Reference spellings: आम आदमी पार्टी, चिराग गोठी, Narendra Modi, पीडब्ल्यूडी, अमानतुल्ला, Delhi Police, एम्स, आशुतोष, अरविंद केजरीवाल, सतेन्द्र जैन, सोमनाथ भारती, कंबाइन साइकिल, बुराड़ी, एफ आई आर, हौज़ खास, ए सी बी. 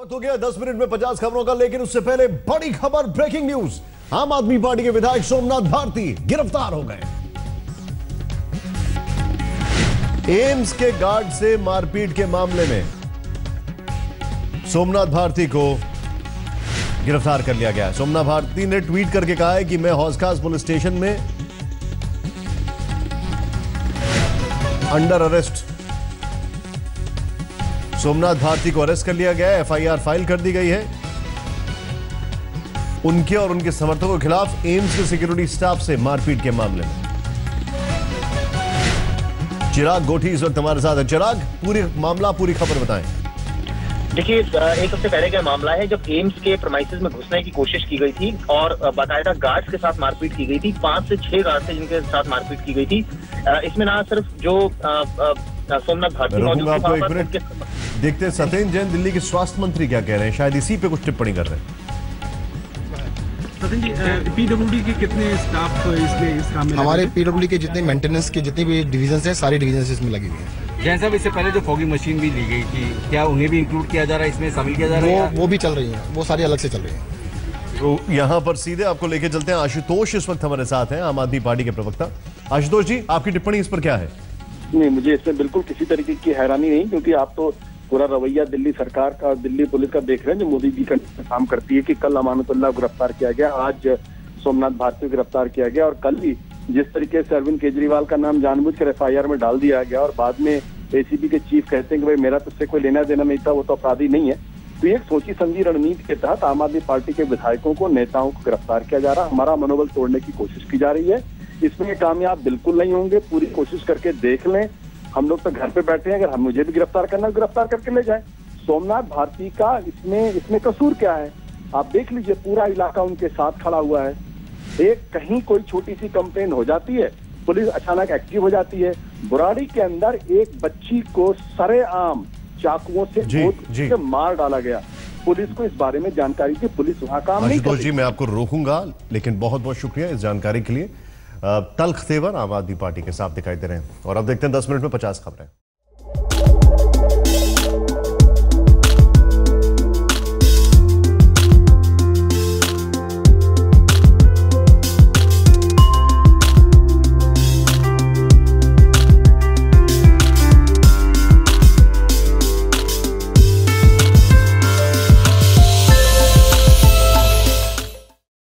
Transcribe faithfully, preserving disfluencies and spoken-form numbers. वक्त हो गया दस मिनट में पचास खबरों का, लेकिन उससे पहले बड़ी खबर, ब्रेकिंग न्यूज। आम आदमी पार्टी के विधायक सोमनाथ भारती गिरफ्तार हो गए। एम्स के गार्ड से मारपीट के मामले में सोमनाथ भारती को गिरफ्तार कर लिया गया। सोमनाथ भारती ने ट्वीट करके कहा है कि मैं हौज़ खास पुलिस स्टेशन में अंडर अरेस्ट। सोमनाथ भारती को अरेस्ट कर लिया गया है, एफ आई आर फाइल कर दी गई है। उनके और उनके समर्थकों के खिलाफ एम्स के सिक्योरिटी स्टाफ से मारपीट के मामले में चिराग गोठी इस वक्त हमारे साथ है। चिराग, पूरी मामला पूरी खबर बताएं। देखिए, एक सबसे पहले का मामला है जब एम्स के प्रमाइसिस में घुसने की कोशिश की गई थी और बाकायदा गार्ड्स के साथ मारपीट की गई थी। पांच से छह गार्ड्स थे जिनके साथ मारपीट की गई थी। इसमें ना सिर्फ जो सोमनाथ भारती मौजूद थे। देखते हैं सतेन्द्र जैन दिल्ली के स्वास्थ्य मंत्री क्या कह रहे हैं, शायद इसी पे कुछ टिप्पणी कर रहे हैं। पीडब्ल्यूडी के कितने स्टाफ इसमें इस काम में? हमारे पीडब्ल्यूडी के जितने मेंटेनेंस के जितने भी डिवीजन्स हैं, सारी डिवीजन्स इसमें लगी हुई हैं। जैन साहब, इससे पहले जो फॉगिंग मशीन भी ली गई थी, क्या उन्हें भी इंक्लूड किया जा रहा है, इसमें शामिल किया जा रहा है? वो भी चल रही है, वो सारी अलग से चल रही है। तो यहाँ पर सीधे आपको लेके चलते हैं, आशुतोष इस वक्त हमारे साथ हैं, आम आदमी पार्टी के प्रवक्ता। आशुतोष जी, आपकी टिप्पणी इस पर क्या है? नहीं, मुझे इसमें बिल्कुल किसी तरीके की हैरानी नहीं, क्योंकि आप तो पूरा रवैया दिल्ली सरकार का, दिल्ली पुलिस का देख रहे हैं जो मोदी जी का काम करती है कि कल अमानतुल्ला गिरफ्तार किया गया, आज सोमनाथ भारती गिरफ्तार किया गया, और कल ही जिस तरीके से अरविंद केजरीवाल का नाम जानबूझकर एफ आई आर में डाल दिया गया और बाद में ए सी बी के चीफ कहते हैं कि भाई मेरा तुझसे कोई लेना देना नहीं था, वो तो अपराधी नहीं है। तो एक सोची समझी रणनीति के तहत आम आदमी पार्टी के विधायकों को, नेताओं को गिरफ्तार किया जा रहा, हमारा मनोबल तोड़ने की कोशिश की जा रही है। इसमें कामयाब बिल्कुल नहीं होंगे, पूरी कोशिश करके देख लें। हम लोग तो घर पे बैठे हैं, अगर हम मुझे भी गिरफ्तार करना गिरफ्तार करके ले जाए। सोमनाथ भारती का इसमें इसमें कसूर क्या है? आप देख लीजिए, पूरा इलाका उनके साथ खड़ा हुआ है। एक कहीं कोई छोटी सी कंप्लेन हो जाती है, पुलिस अचानक एक्टिव हो जाती है। बुराड़ी के अंदर एक बच्ची को सरेआम चाकुओं से गोद में मार डाला गया, पुलिस को इस बारे में जानकारी थी, पुलिस वहाँ काम नहीं कर रही। जी, मैं आपको रोकूंगा, लेकिन बहुत बहुत शुक्रिया इस जानकारी के लिए। तल्ख तेवर आम आदमी पार्टी के साथ दिखाई दे रहे हैं। और अब देखते हैं दस मिनट में पचास खबरें।